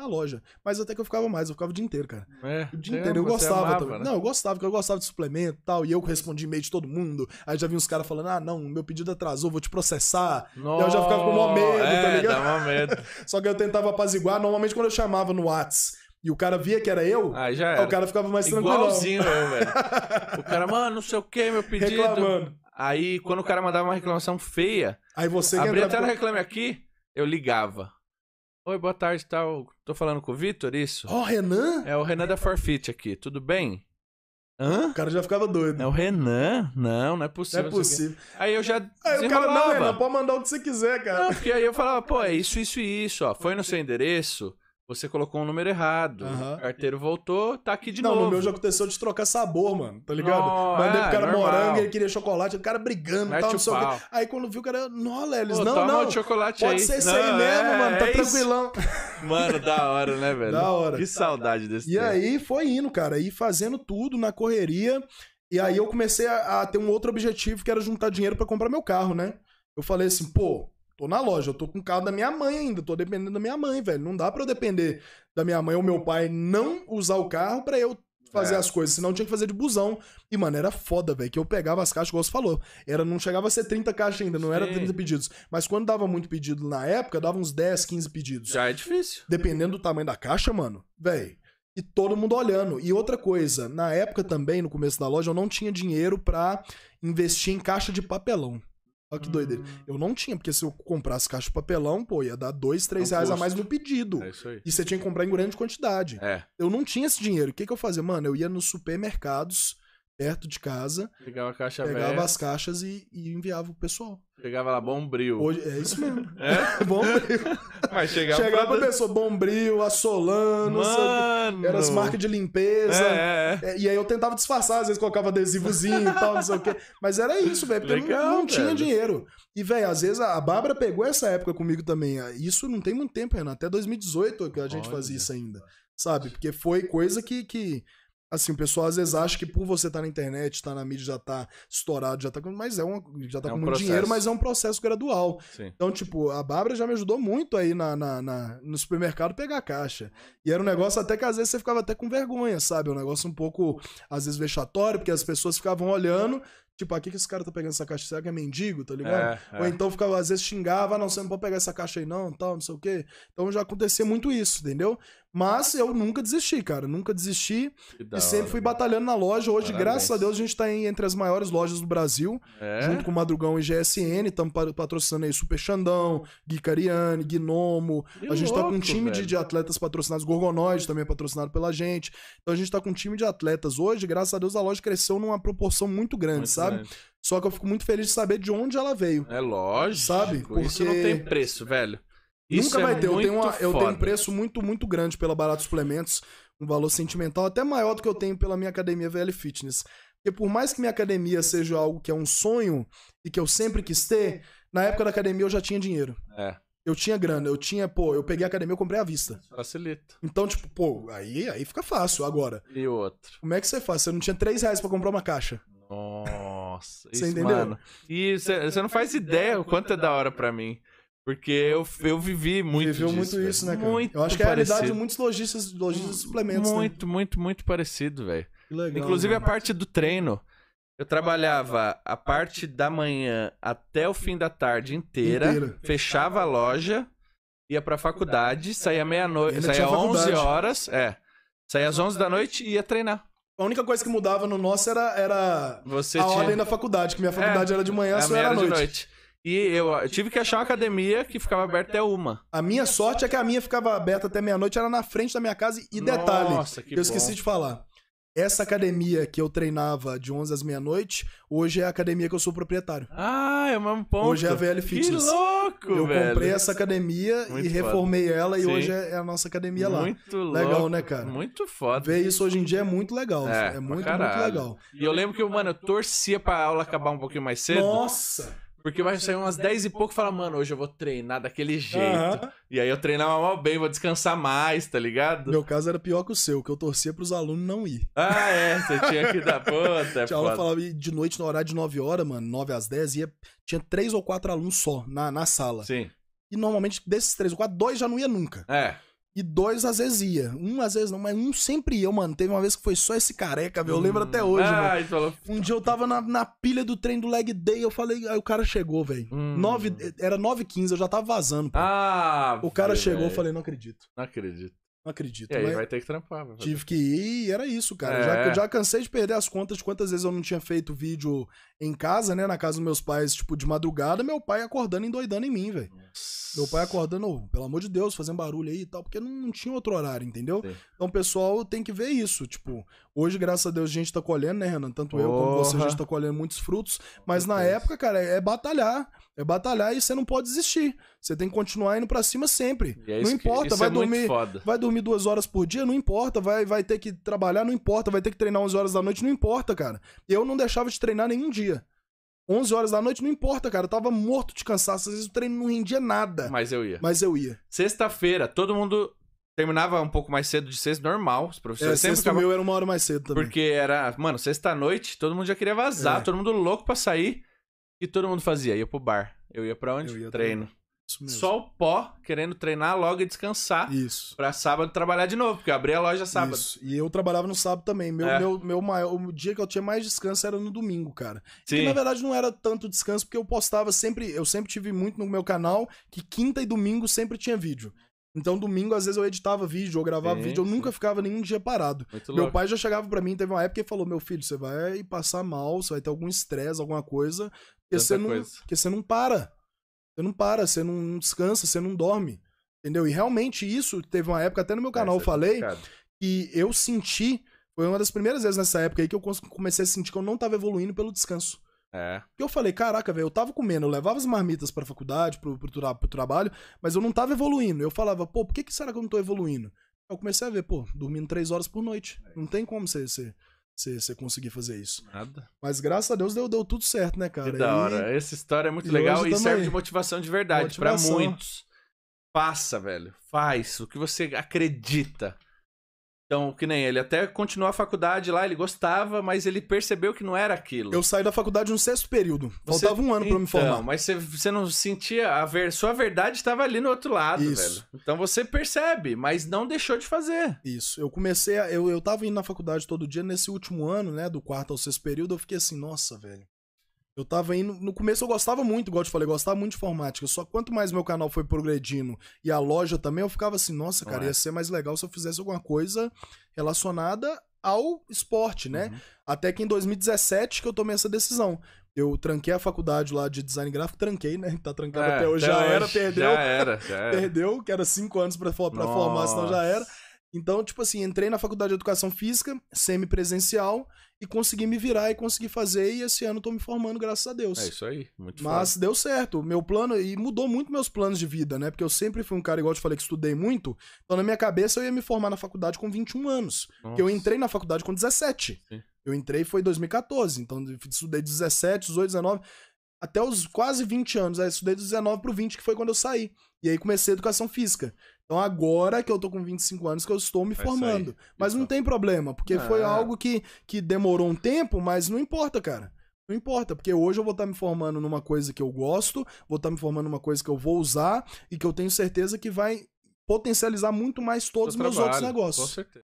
na loja. Mas até que eu ficava mais, eu ficava o dia inteiro, cara. É, o dia inteiro, eu gostava amava, também. Né? Não, eu gostava, porque eu gostava de suplemento e tal, e eu respondi e-mail de todo mundo. Aí já vinha uns caras falando, ah, não, meu pedido atrasou, vou te processar. Não, eu já ficava com o maior medo, tá ligado? Dá medo. Só que eu tentava apaziguar, normalmente quando eu chamava no WhatsApp, e o cara via que era eu, ah, já era. O cara ficava mais tranquilo. Igualzinho eu, velho. O cara, mano, não sei o que, meu pedido. Reclamando. Aí, quando o cara mandava uma reclamação feia, aí você abria até no Reclame Aqui, eu ligava. Oi, boa tarde, tal. Tô falando com o Vitor, isso? Ó, Renan? É o Renan da Forfit aqui, tudo bem? Hã? O cara já ficava doido. É o Renan? Não, não é possível. Não é possível. Aí eu já desenrolava. Aí o cara, não, Renan, pode mandar o que você quiser, cara. Não, porque aí eu falava, pô, é isso, isso e isso, ó. Foi no seu endereço... Você colocou um número errado, o carteiro voltou, tá aqui de novo. Não, no meu já aconteceu de trocar sabor, mano, tá ligado? Oh, mandei pro cara morango, ele queria chocolate, o cara brigando e tal, não sei o quê. Aí quando viu, o cara, não, Lélis, pô, não, de chocolate pode aí. Ser isso aí mesmo, mano, tá tranquilão. Isso. Mano, da hora, né, velho? Da hora. Que saudade desse tempo. E aí foi indo, cara, aí fazendo tudo na correria, e aí eu comecei a ter um outro objetivo, que era juntar dinheiro pra comprar meu carro, né? Eu falei assim, pô... Tô na loja, eu tô com o carro da minha mãe ainda, tô dependendo da minha mãe, velho. Não dá pra eu depender da minha mãe ou meu pai não usar o carro pra eu fazer as coisas, senão eu tinha que fazer de busão. E, mano, era foda, velho, que eu pegava as caixas, igual você falou. Era, não chegava a ser 30 caixas ainda, não era 30 pedidos. Mas quando dava muito pedido na época, dava uns 10, 15 pedidos. Já é difícil. Dependendo do tamanho da caixa, mano, velho. E todo mundo olhando. E outra coisa, na época também, no começo da loja, eu não tinha dinheiro pra investir em caixa de papelão. Olha que doideira. Eu não tinha, porque se eu comprasse caixa de papelão, pô, ia dar 2, 3 reais a mais no pedido. É isso aí. E você tinha que comprar em grande quantidade. É. Eu não tinha esse dinheiro. O que eu fazia? Mano, eu ia nos supermercados, perto de casa, pegava, as caixas e enviava pro pessoal. Chegava lá, Bombril. Hoje, é isso mesmo. É? Bombril. Mas chegava pra pessoa, Bombril, Assolano, sabe? Eram as marcas de limpeza. E aí eu tentava disfarçar, às vezes colocava adesivozinho e tal, não sei o quê. Mas era isso, velho, porque legal, não tinha dinheiro. E, velho, às vezes a Bárbara pegou essa época comigo também. Isso não tem muito tempo, Renan. Até 2018 que a gente fazia isso ainda, sabe? Porque foi coisa que... Assim, o pessoal às vezes acha que por você estar na internet, estar na mídia, já tá estourado, já tá com. Mas já tá com muito dinheiro, mas é um processo gradual. Sim. Então, tipo, a Bárbara já me ajudou muito aí no supermercado pegar a caixa. E era um negócio até que às vezes você ficava até com vergonha, sabe? Um negócio um pouco, às vezes, vexatório, porque as pessoas ficavam olhando. Tipo, aqui que esse cara tá pegando essa caixa? Será que é mendigo, tá ligado? Ou então ficava, às vezes xingava, não, você não pode pegar essa caixa aí não, tal, não sei o quê. Então já acontecia muito isso, entendeu? Mas eu nunca desisti, cara. Nunca desisti e sempre fui batalhando na loja. Hoje, graças a Deus, a gente tá entre as maiores lojas do Brasil, junto com o Madrugão e GSN. Estamos patrocinando aí Super Xandão, Guicariani, Gnomo. A gente tá com um time de atletas patrocinados, Gorgonóide também é patrocinado pela gente. Então a gente tá com um time de atletas hoje. Graças a Deus, a loja cresceu numa proporção muito grande, sabe? Só que eu fico muito feliz de saber de onde ela veio. É lógico. Sabe? Porque isso não tem preço, velho. Isso nunca vai ter. Eu tenho um preço muito, muito grande pela Barato Suplementos. Um valor sentimental até maior do que eu tenho pela minha academia VL Fitness. Porque por mais que minha academia seja algo que é um sonho e que eu sempre quis ter, na época da academia eu já tinha dinheiro. Eu tinha grana, eu tinha, pô, eu peguei a academia, eu comprei à vista. Facilita. Então, tipo, pô, aí fica fácil agora. E outro. Como é que você faz? Você não tinha 3 reais pra comprar uma caixa. Nossa, isso, entendeu? Mano. E você não faz ideia o quanto é da hora pra mim. Porque eu vivi muito isso. Viveu muito isso, né, cara? Muito eu acho que é a realidade de muitos lojistas de suplementos. Muito, né? muito parecido, velho. Inclusive, mano, a parte do treino. Eu trabalhava a parte da manhã até o fim da tarde inteira. Fechava a loja, ia pra faculdade, saía meia-noite, saía às 11 horas. Saía às 11 da noite e ia treinar. A única coisa que mudava no nosso era a ordem da faculdade, que minha faculdade era de manhã, a sua era à noite. E eu tive que achar uma academia que ficava aberta até 1. A minha sorte é que a minha ficava aberta até meia-noite, era na frente da minha casa. E detalhe, nossa, que eu esqueci de falar. Essa academia que eu treinava de 11 às meia-noite, hoje é a academia que eu sou proprietário. Ah, é o mesmo ponto. Hoje é a VL Fitness. Que louco, velho. Eu comprei essa academia e reformei ela e hoje é a nossa academia lá. Muito louco. Legal, né, cara? Muito foda. Ver isso hoje em dia é muito legal. É muito, muito legal. E eu lembro que, mano, eu torcia pra aula acabar um pouquinho mais cedo. Nossa! Porque vai sair umas 10 e pouco e falar, mano, hoje eu vou treinar daquele jeito. E aí eu treinava mal bem, vou descansar mais, tá ligado? Meu caso era pior que o seu, que eu torcia pros alunos não ir. Ah, é? Você tinha que dar puta, tinha aula, falava de noite, no horário de 9 horas, mano, 9 às 10, tinha 3 ou 4 alunos só na sala. Sim. E normalmente desses 3 ou 4, 2 já não ia nunca. E dois às vezes ia. Um às vezes não, mas um sempre ia, mano. Teve uma vez que foi só esse careca, meu. Eu lembro até hoje, mano. Falou... Um dia eu tava na pilha do trem do leg day, eu falei... Aí o cara chegou, velho. Era 9h15, eu já tava vazando, pô. O cara chegou, eu falei, não acredito. Não acredito. Não acredito. E aí vai ter que trampar. Tive que ir e era isso, cara. Já cansei de perder as contas de quantas vezes eu não tinha feito vídeo em casa, né? Na casa dos meus pais, tipo, de madrugada, meu pai acordando e endoidando em mim, velho. Meu pai acordando, oh, pelo amor de Deus, fazendo barulho aí e tal, porque não tinha outro horário, entendeu? Sim. Então, pessoal, tem que ver isso. Tipo, hoje, graças a Deus, a gente tá colhendo, né, Renan? Tanto eu como você, a gente tá colhendo muitos frutos. Mas na época, cara, é batalhar. É batalhar e você não pode desistir. Você tem que continuar indo pra cima sempre. É não importa, vai dormir 2 horas por dia, não importa. Vai ter que trabalhar, não importa. Vai ter que treinar 11 horas da noite, não importa, cara. Eu não deixava de treinar nenhum dia. 11 horas da noite, não importa, cara. Eu tava morto de cansaço. Às vezes o treino não rendia nada. Mas eu ia. Sexta-feira, todo mundo... Terminava um pouco mais cedo de sexta, normal. Os professores sempre sexta ficavam... meu era 1 hora mais cedo também. Porque era... Mano, sexta-noite, todo mundo já queria vazar. Todo mundo louco pra sair. E todo mundo fazia. Ia pro bar. Eu ia pra onde? Treino. Isso mesmo. Só o pó, querendo treinar logo e descansar. Isso. Pra sábado trabalhar de novo, porque eu abri a loja sábado. Isso. E eu trabalhava no sábado também. O dia que eu tinha mais descanso era no domingo, cara. Sim. Que na verdade não era tanto descanso, porque eu postava sempre... Eu sempre tive muito no meu canal que quinta e domingo sempre tinha vídeo. Então, domingo, às vezes, eu editava vídeo, eu gravava vídeo, eu nunca ficava nenhum dia parado. Meu pai já chegava pra mim, teve uma época que ele falou, meu filho, você vai passar mal, você vai ter algum estresse, alguma coisa, porque você não para. Você não para, você não descansa, você não dorme. Entendeu? E realmente isso, teve uma época, até no meu canal eu falei, que eu senti, foi uma das primeiras vezes nessa época aí que eu comecei a sentir que eu não tava evoluindo pelo descanso. Porque eu falei, caraca, velho, eu tava comendo, eu levava as marmitas pra faculdade, pro trabalho, mas eu não tava evoluindo. Eu falava, pô, por que será que eu não tô evoluindo? Eu comecei a ver, pô, dormindo 3 horas por noite. Não tem como você conseguir fazer isso. Nada. Mas graças a Deus deu tudo certo, né, cara? Que da hora. Essa história é muito legal e serve de motivação de verdade pra muitos. Faça, velho. Faz o que você acredita. Então, que nem ele, até continuou a faculdade lá, ele gostava, mas ele percebeu que não era aquilo. Eu saí da faculdade no sexto período, faltava 1 ano pra eu me formar. Mas você não sentia, sua verdade estava ali no outro lado, velho. Então você percebe, mas não deixou de fazer. Isso, eu comecei, eu tava indo na faculdade todo dia, nesse último ano, né, do 4º ao 6º período, eu fiquei assim, nossa, velho. Eu tava indo... No começo eu gostava muito, igual eu te falei, gostava muito de informática. Só quanto mais meu canal foi progredindo e a loja também, eu ficava assim, nossa, cara, ia ser mais legal se eu fizesse alguma coisa relacionada ao esporte, né? Até que em 2017 que eu tomei essa decisão. Eu tranquei a faculdade lá de design gráfico, tranquei, né? Tá trancado até hoje. Já era, perdeu. Perdeu, que era 5 anos pra formar, senão já era. Então, tipo assim, entrei na faculdade de educação física, semipresencial, e consegui me virar e consegui fazer, e esse ano tô me formando, graças a Deus. É isso aí, muito fácil. Mas deu certo, meu plano, e mudou muito meus planos de vida, né? Porque eu sempre fui um cara, igual eu te falei, que estudei muito, então na minha cabeça eu ia me formar na faculdade com 21 anos, porque eu entrei na faculdade com 17. Sim. Eu entrei foi em 2014, então eu estudei 17, 18, 19, até os quase 20 anos, aí eu estudei do 19 pro 20, que foi quando eu saí, e aí comecei a educação física. Então agora que eu tô com 25 anos que eu estou me formando. Mas não tem problema, porque foi algo que demorou um tempo, mas não importa, cara. Não importa, porque hoje eu vou estar me formando numa coisa que eu gosto, vou estar me formando numa coisa que eu vou usar e que eu tenho certeza que vai potencializar muito mais todos os meus outros negócios. Com certeza.